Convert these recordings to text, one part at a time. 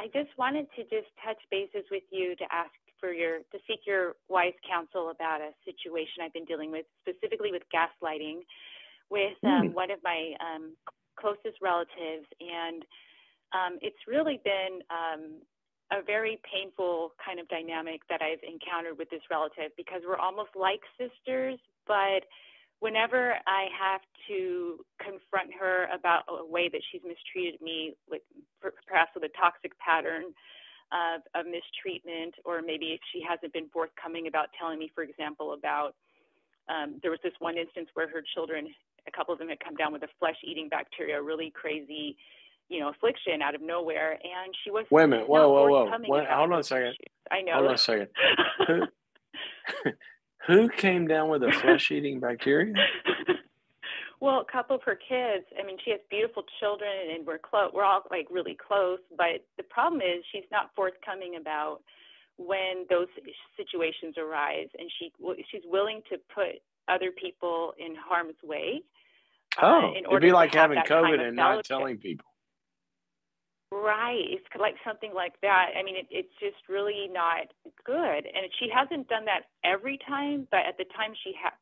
I just wanted to touch bases with you to ask for to seek your wise counsel about a situation I've been dealing with, specifically with gaslighting, with one of my closest relatives. And it's really been a very painful kind of dynamic that I've encountered with this relative, because we're almost like sisters, but whenever I have to confront her about a way that she's mistreated me, with perhaps with a toxic pattern of mistreatment, or maybe if she hasn't been forthcoming about telling me, for example, about there was this one instance where her children, a couple of them had come down with a flesh-eating bacteria, a really crazy, affliction out of nowhere, and she was Wait a minute, whoa. Hold on a second. I know. Hold on a second. Who came down with a flesh-eating bacteria? Well, a couple of her kids. I mean, she has beautiful children, and we're all like really close. But the problem is, she's not forthcoming about when those situations arise, and she's willing to put other people in harm's way. It'd be like having COVID and not telling people. Right. It's like something like that. I mean, it's just really not good. And she hasn't done that every time, but at the time she had.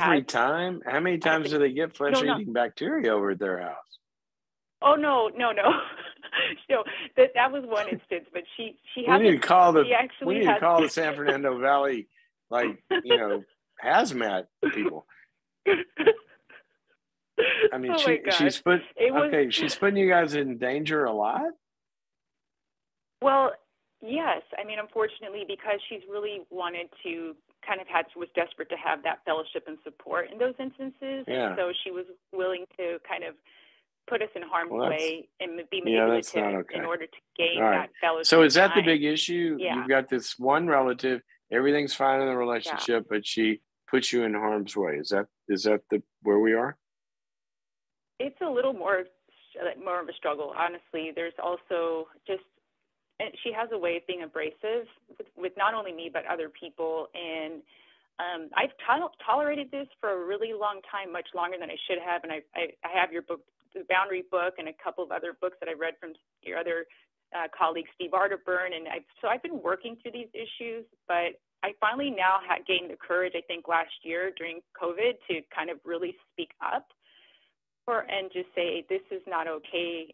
How many times do they get flesh-eating bacteria over at their house? Oh, no. So that was one instance, but we need to call the San Fernando Valley, hazmat people. I mean, she's putting you guys in danger a lot? Well, yes. I mean, unfortunately, because she's really wanted to was desperate to have that fellowship and support in those instances. Yeah. And so she was willing to kind of put us in harm's way and be manipulative in order to gain that fellowship. So is that the big issue? Yeah. You've got this one relative, everything's fine in the relationship, but she puts you in harm's way. Is that where we are? It's a little more of a struggle, honestly. There's also she has a way of being abrasive with not only me, but other people. And I've tolerated this for a really long time, much longer than I should have. And I have your book, the Boundary book, and a couple of other books that I've read from your other colleague, Steve Arterburn. And I've been working through these issues, but I finally now gained the courage, I think, last year during COVID to kind of really speak up and just say, this is not okay.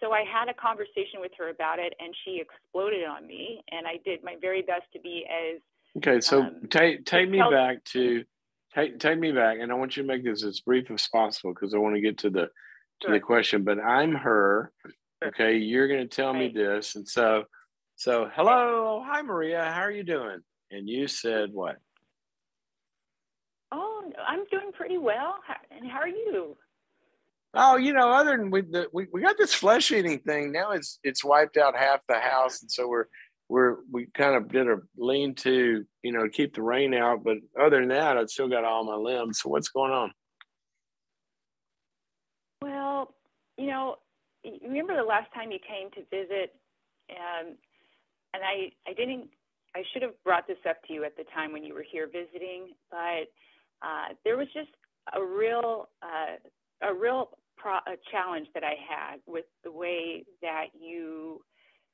So I had a conversation with her about it, and she exploded on me, and I did my very best to be as okay. So take me back, and I want you to make this as brief as possible, because I want to get to the question. But I'm her, okay? You're going to tell me this, and so hello, hi Maria, how are you doing? And you said what? Oh, I'm doing pretty well. And how are you? Oh, other than we got this flesh eating thing. Now it's wiped out half the house, and so we kind of did a lean to, keep the rain out. But other than that, I've still got all my limbs. So what's going on? Well, remember the last time you came to visit, and I should have brought this up to you at the time when you were here visiting, but. There was just a real challenge that I had with the way that you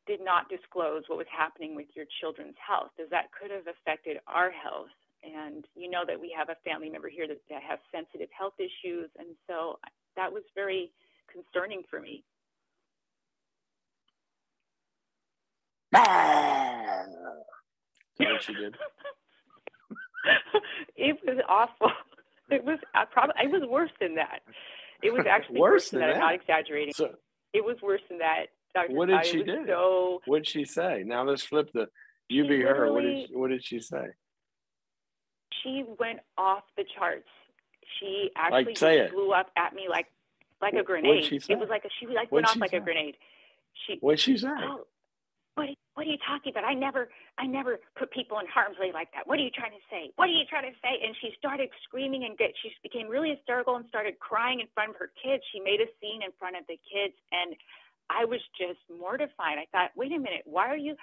did not disclose what was happening with your children's health, as that could have affected our health. And you know that we have a family member here that has sensitive health issues, and so that was very concerning for me. That's what you did. It was awful. It was it was worse than that. It was actually worse than that. I'm not exaggerating. So, it was worse than that. Dr. What did she do? So, what did she say? Now let's flip you be her. What did she say? She went off the charts. She actually blew up at me like a grenade. She say? It was like she went off like a grenade. What did she say? Oh, what are you talking about? I never put people in harm's way like that. What are you trying to say? What are you trying to say? And she started screaming and she became really hysterical and started crying in front of her kids. She made a scene in front of the kids, and I was just mortified. I thought, wait a minute, why are you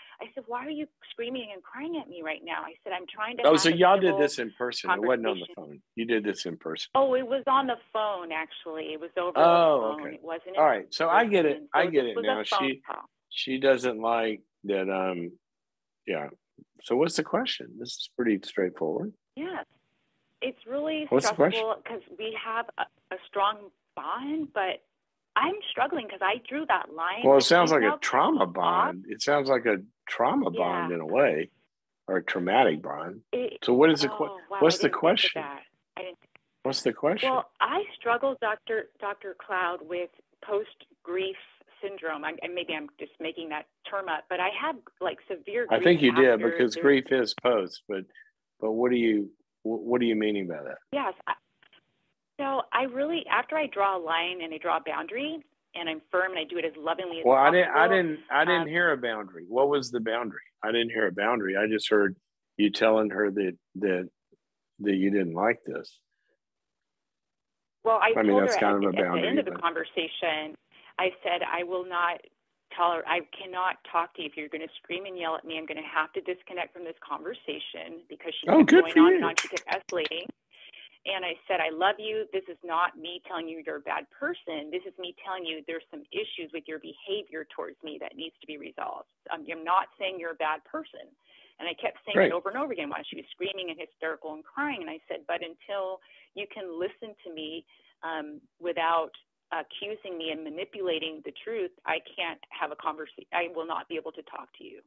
screaming and crying at me right now? I said, I'm trying to. Oh, so y'all did this in person. It wasn't on the phone. You did this in person. Oh, it was on the phone, actually. It was over the phone. Okay. It wasn't. All right. So I get it. So I get it now. She doesn't like that. Yeah. So what's the question? This is pretty straightforward. Yes. It's really stressful because we have a strong bond, but I'm struggling because I drew that line. Well, it sounds like a trauma bond. It sounds like a trauma bond in a way, or a traumatic bond. So what is the what's the question? What's the question? Well, I struggle, Dr. Cloud, with post-grief syndrome. And maybe I'm just making that term up, but I had like severe grief. I think you did, because grief is post, but what are you meaning by that? Yes. So I really, after I draw a line and I draw a boundary and I'm firm and I do it as lovingly as possible. Well, I didn't hear a boundary. What was the boundary? I didn't hear a boundary. I just heard you telling her that you didn't like this. Well, I mean, that's kind of a boundary. At the end of the conversation, I said, I will not tolerate. I cannot talk to you. If you're going to scream and yell at me, I'm going to have to disconnect from this conversation, because she kept going on and on. She kept escalating. And I said, I love you. This is not me telling you you're a bad person. This is me telling you there's some issues with your behavior towards me that needs to be resolved. I'm not saying you're a bad person. And I kept saying it over and over again while she was screaming and hysterical and crying. And I said, but until you can listen to me without accusing me and manipulating the truth, I can't have a conversation. I will not be able to talk to you.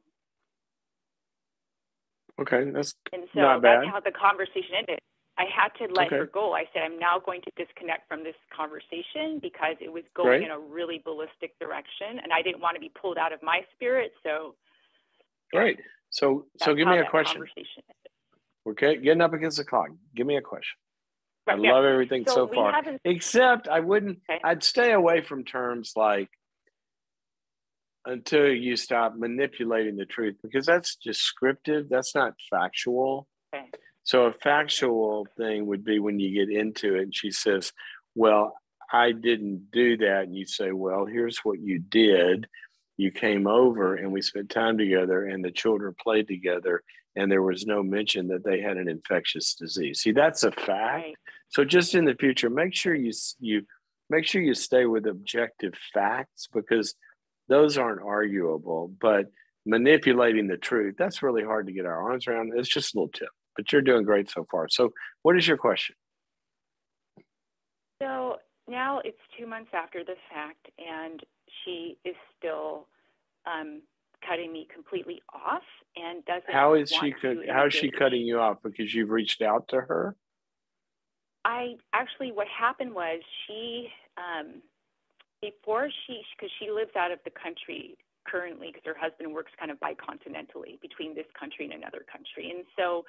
Okay, that's not bad. And so that's how the conversation ended. I had to let her go. I said, I'm now going to disconnect from this conversation, because it was going in a really ballistic direction, and I didn't want to be pulled out of my spirit. So, So give me a question. We're getting up against the clock. Give me a question. Right, I love everything so far, except I wouldn't. Okay. I'd stay away from terms like "until you stop manipulating the truth," because that's descriptive. That's not factual. Okay. So a factual thing would be when you get into it and she says, well, I didn't do that. And you say, well, here's what you did. You came over and we spent time together and the children played together and there was no mention that they had an infectious disease. See, that's a fact. Right. So just in the future, make sure you stay with objective facts, because those aren't arguable. But manipulating the truth, that's really hard to get our arms around. It's just a little tip. But you're doing great so far. So what is your question? So now it's 2 months after the fact, and she is still cutting me completely off and doesn't. How is she cutting you off? Because you've reached out to her? What happened was she, because she lives out of the country currently, because her husband works kind of bicontinentally between this country and another country. And so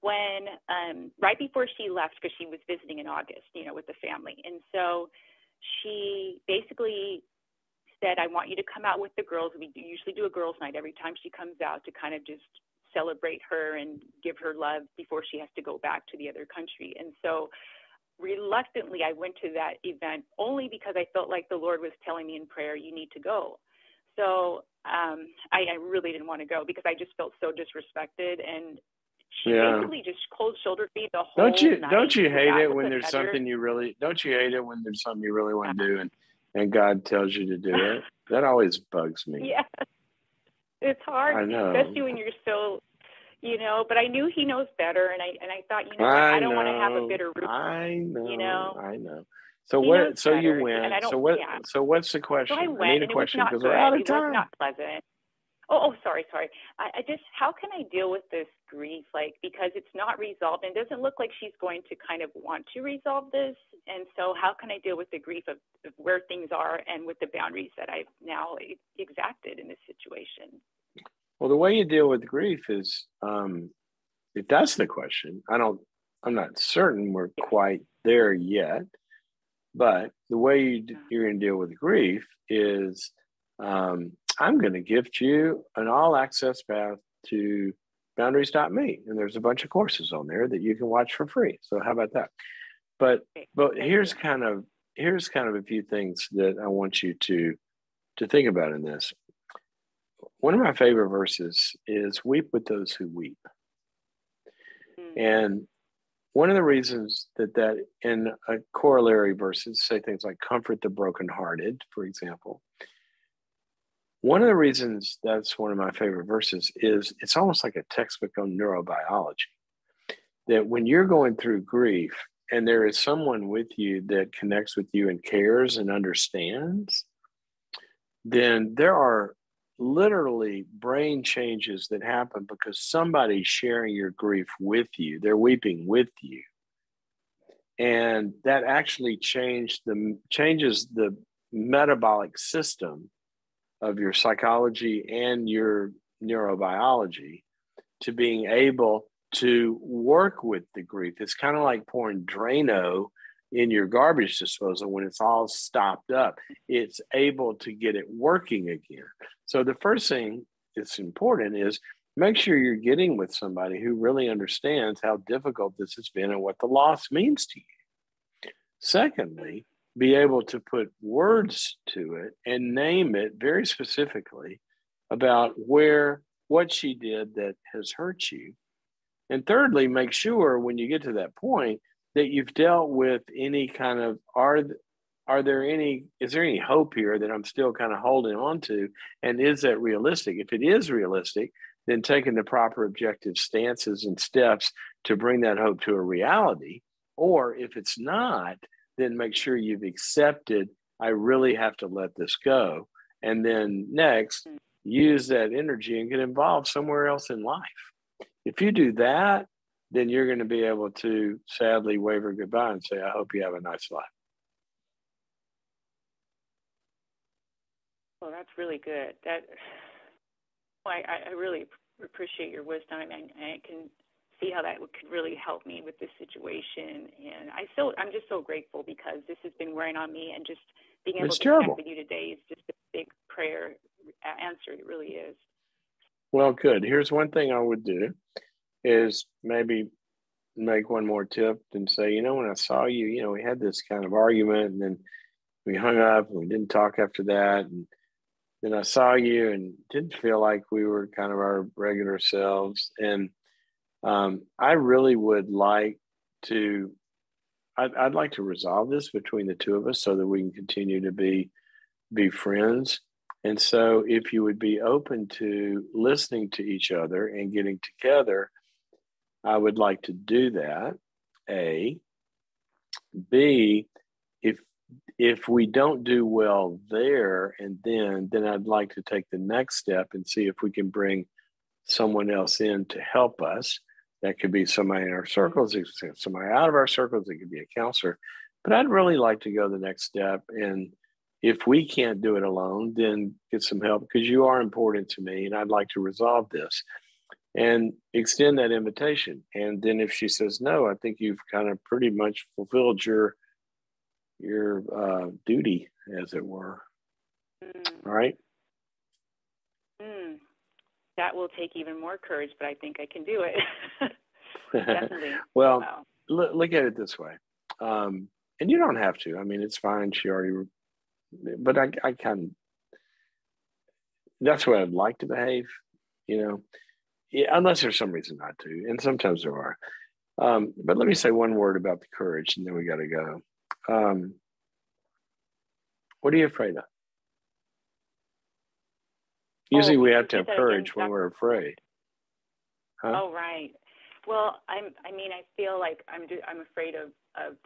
when right before she left, because she was visiting in August, with the family. And so she basically said, I want you to come out with the girls. We usually do a girls' night every time she comes out to kind of just celebrate her and give her love before she has to go back to the other country. And so reluctantly, I went to that event only because I felt like the Lord was telling me in prayer, you need to go. So I really didn't want to go because I just felt so disrespected, and she basically just cold shouldered me the whole night. Don't you hate it when there's something you really want to do and God tells you to do it? That always bugs me. Yeah, it's hard, I know, especially when you're so, But I knew He knows better, and I thought, I don't want to have a bitter root. I know. So what? So you win. So what? Yeah. So what's the question? So I went, need a question because we're out of time. It was not pleasant. Oh, sorry. I just, how can I deal with this grief? Like, because it's not resolved and doesn't look like she's going to kind of want to resolve this. And so, how can I deal with the grief of where things are and with the boundaries that I've now exacted in this situation? Well, the way you deal with grief is, if that's the question, I'm not certain we're quite there yet. But the way you're going to deal with grief is, I'm going to gift you an all-access path to boundaries.me. And there's a bunch of courses on there that you can watch for free. So how about that? But here's kind of a few things that I want you to to think about in this. One of my favorite verses is weep with those who weep. And one of the reasons that in a corollary verses say things like comfort the brokenhearted, for example, one of the reasons that's one of my favorite verses is it's almost like a textbook on neurobiology, that when you're going through grief and there is someone with you that connects with you and cares and understands, then there are literally brain changes that happen because somebody's sharing your grief with you. They're weeping with you. And that actually changes the metabolic system of your psychology and your neurobiology to being able to work with the grief. It's kind of like pouring Drano in your garbage disposal when it's all stopped up. It's able to get it working again. So the first thing that's important is make sure you're getting with somebody who really understands how difficult this has been and what the loss means to you. Secondly, be able to put words to it and name it very specifically about what she did that has hurt you. And thirdly, make sure when you get to that point that you've dealt with any kind of, is there any hope here that I'm still kind of holding on to? And is that realistic? If it is realistic, then taking the proper objective stances and steps to bring that hope to a reality. Or if it's not, then make sure you've accepted, I really have to let this go. And then next, use that energy and get involved somewhere else in life. If you do that, then you're going to be able to sadly wave her goodbye and say, I hope you have a nice life. Well, that's really good. I really appreciate your wisdom. I can see how that could really help me with this situation. And I'm just so grateful because this has been wearing on me, and just being able to connect with you today is just a big prayer answer. It really is. Well, good. Here's one thing I would do is maybe make one more tip and say, when I saw you, we had this kind of argument and then we hung up and we didn't talk after that. And then I saw you and didn't feel like we were kind of our regular selves. And I really would like to, I'd like to resolve this between the two of us so that we can continue to be friends. And so if you would be open to listening to each other and getting together, I would like to do that, A. B, if we don't do well there and then I'd like to take the next step and see if we can bring someone else in to help us. That could be somebody in our circles, somebody out of our circles, it could be a counselor. But I'd really like to go the next step, and if we can't do it alone, then get some help, because you are important to me and I'd like to resolve this, and extend that invitation. And then if she says no, I think you've kind of pretty much fulfilled your duty, as it were. All right. That will take even more courage, but I think I can do it. Definitely. Well, wow. Look at it this way. And you don't have to. I mean, it's fine. She already... But I kind of, that's the way I'd like to behave, unless there's some reason not to. And sometimes there are. But let me say one word about the courage, and then we got to go. What are you afraid of? Usually we have to have courage when we're afraid. Huh? Oh, right. Well, I feel like I'm afraid of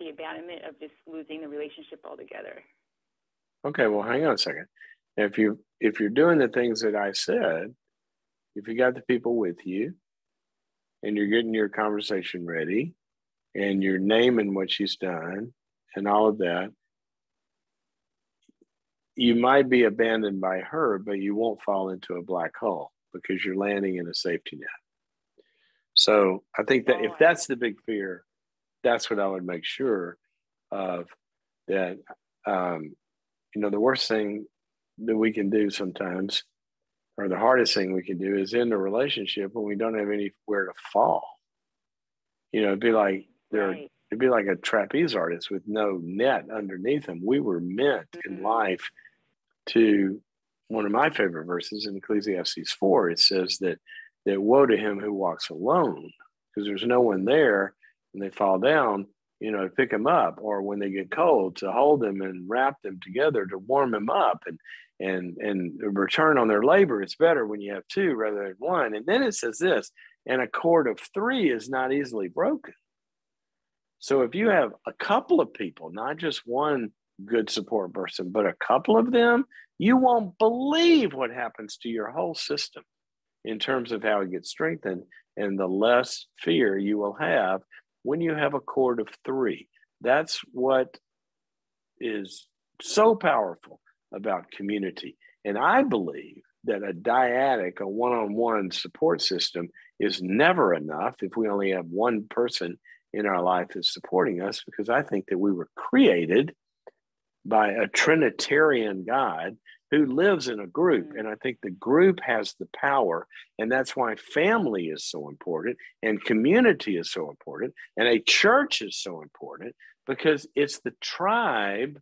the abandonment, of just losing the relationship altogether. Okay, well, hang on a second. If you're doing the things that I said, if you got the people with you and you're getting your conversation ready and you're naming what she's done and all of that, you might be abandoned by her, but you won't fall into a black hole because you're landing in a safety net. So I think that if that's the big fear, that's what I would make sure of, that... the worst thing that we can do sometimes, or the hardest thing we can do, is end a relationship when we don't have anywhere to fall. It'd be like it'd be like a trapeze artist with no net underneath them. We were meant in life to one of my favorite verses in Ecclesiastes 4. It says that woe to him who walks alone, because there's no one there, and they fall down, to pick them up, or when they get cold, to hold them and wrap them together to warm them up, and return on their labor. It's better when you have two rather than one. And then it says this, and a cord of three is not easily broken. So if you have a couple of people, not just one good support person, but a couple of them, you won't believe what happens to your whole system in terms of how it gets strengthened, and the less fear you will have when you have a cord of three. That's what is so powerful about community. And I believe that a dyadic, a one-on-one support system is never enough if we only have one person in our life that's supporting us, because I think that we were created by a Trinitarian God who lives in a group. And I think the group has the power. And that's why family is so important, and community is so important, and a church is so important, because it's the tribe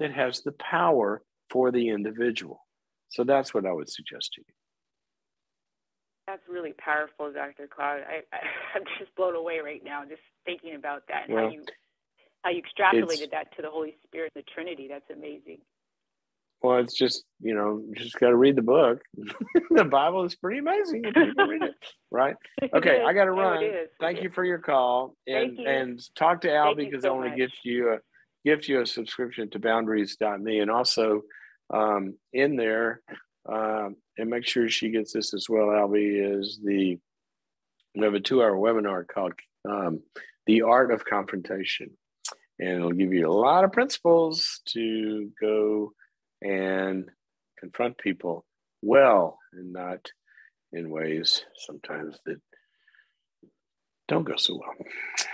that has the power for the individual. So that's what I would suggest to you. That's really powerful, Dr. Cloud. I'm just blown away right now, just thinking about that, and how you extrapolated that to the Holy Spirit, the Trinity. That's amazing. Well, it's just, you just got to read the book. The Bible is pretty amazing if you can read it, right? Okay, I got to run. Thank you for your call. And, talk to Al, because I want to gift you a subscription to boundaries.me. And also in there, and make sure she gets this as well, Albie, we have a 2-hour webinar called The Art of Confrontation. And it'll give you a lot of principles to go and confront people well, and not in ways sometimes that don't go so well.